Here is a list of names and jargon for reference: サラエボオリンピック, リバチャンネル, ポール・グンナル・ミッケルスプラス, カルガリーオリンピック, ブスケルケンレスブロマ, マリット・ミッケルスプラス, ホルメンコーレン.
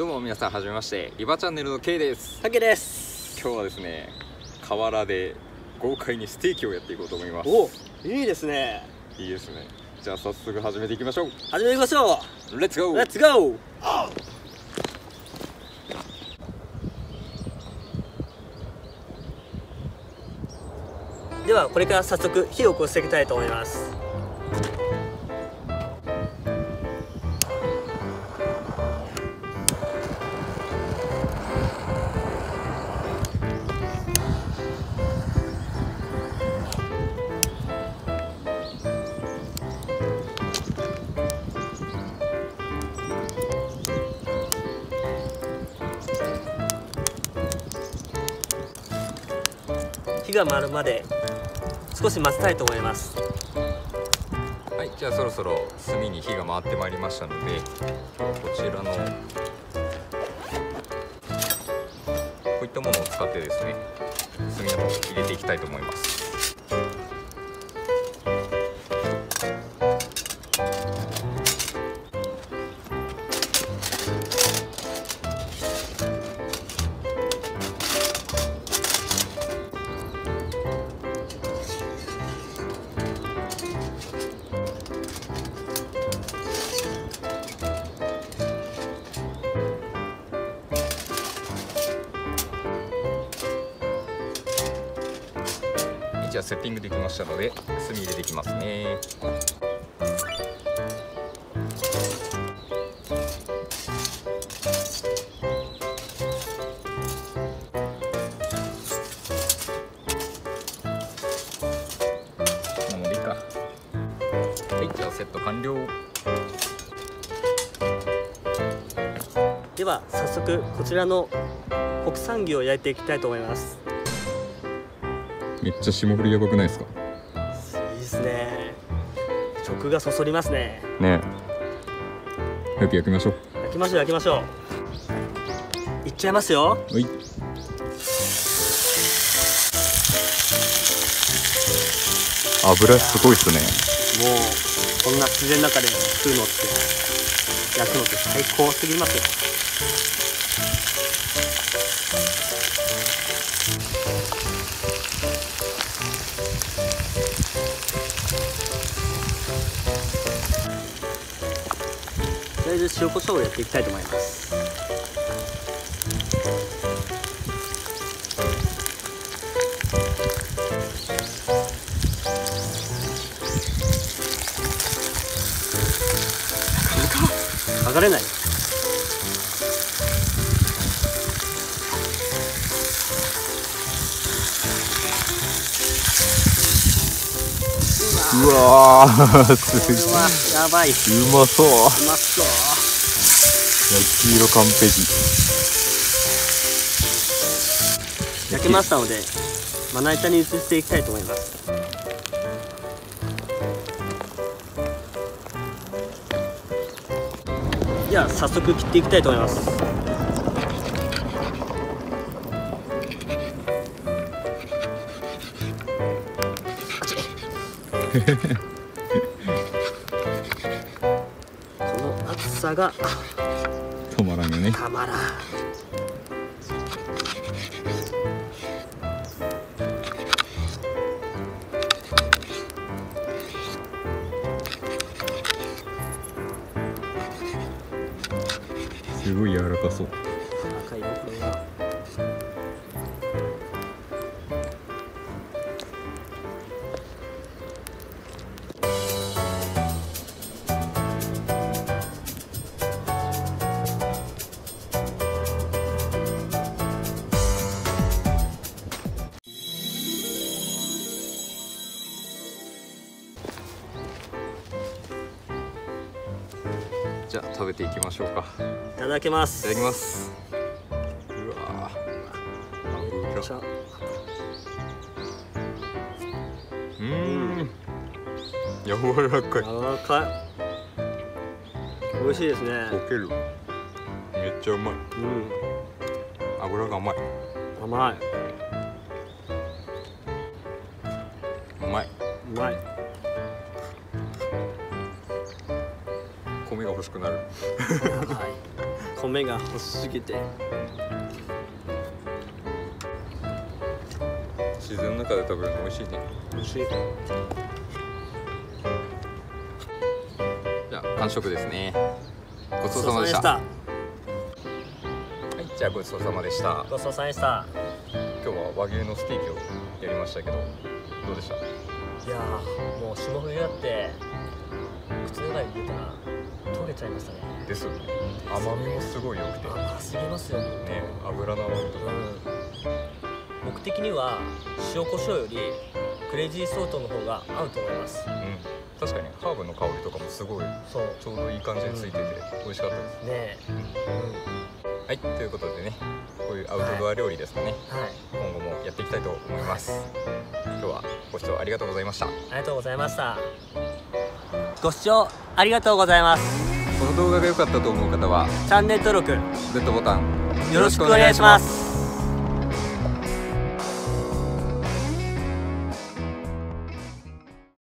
どうも皆さんはじめまして、リバチャンネルの K です。タケです。今日はですね、河原で豪快にステーキをやっていこうと思います。お、いいですね。いいですね。じゃあ早速始めていきましょう。始めていきましょう。レッツゴーレッツゴー。ではこれから早速火を起こしていきたいと思います。火が回るまで少し待ちたいと思います。はい、じゃあそろそろ炭に火が回ってまいりましたので、こちらのこういったものを使ってですね、炭の方を入れていきたいと思います。じゃあセッティングできましたので、炭入れていきますね。もういいか。はい、じゃあセット完了。では早速こちらの国産牛を焼いていきたいと思います。めっちゃ霜降りやばくないですか？いいですね。食がそそりますね。ねえ。よく焼きましょう。焼きましょう、焼きましょう。いっちゃいますよ。はい。油すごいですね。もうこんな自然の中で食うのって、焼くのって最高すぎますよ。とりあえず塩コショウをやっていきたいと思います。なかなか剥がれない。うわー、すごい。やばい。うまそう。うまそう。焼き色完璧。焼けましたので、まな板に移していきたいと思います。では早速切っていきたいと思います。この厚さが止まらんよね。たまらん。すごい柔らかそう。柔らかいよ、これは。じゃあ食べていきましょうか。いただきます。いただきます。うわー。柔らかい。柔らかい。美味しいですね。溶ける。めっちゃうまい。うん。脂が甘い。甘い。うまい。うまい。米が欲しくなる。米が欲しすぎて。自然の中で食べるの美味しいね。美味しい。じゃあ完食ですね。ごちそうさまでした。はい、じゃあごちそうさまでした。ごちそうさまでした。今日は和牛のステーキをやりましたけど、どうでした？いやー、もう霜降りだって口の中に入れたら溶けちゃいましたね。ですよね。甘みもすごい良くて。甘すぎますよね。ね、油の甘みとか。僕的には塩コショウよりクレイジーソートの方が合うと思います。うん、確かにハーブの香りとかもすごいちょうどいい感じについてて美味しかったです。ね。はい、ということでね、こういうアウトドア料理ですかね。はい、今後もやっていきたいと思います。今日はご視聴ありがとうございました。ありがとうございました。ご視聴ありがとうございます。この動画が良かったと思う方はチャンネル登録、グッドボタンよろしくお願いします。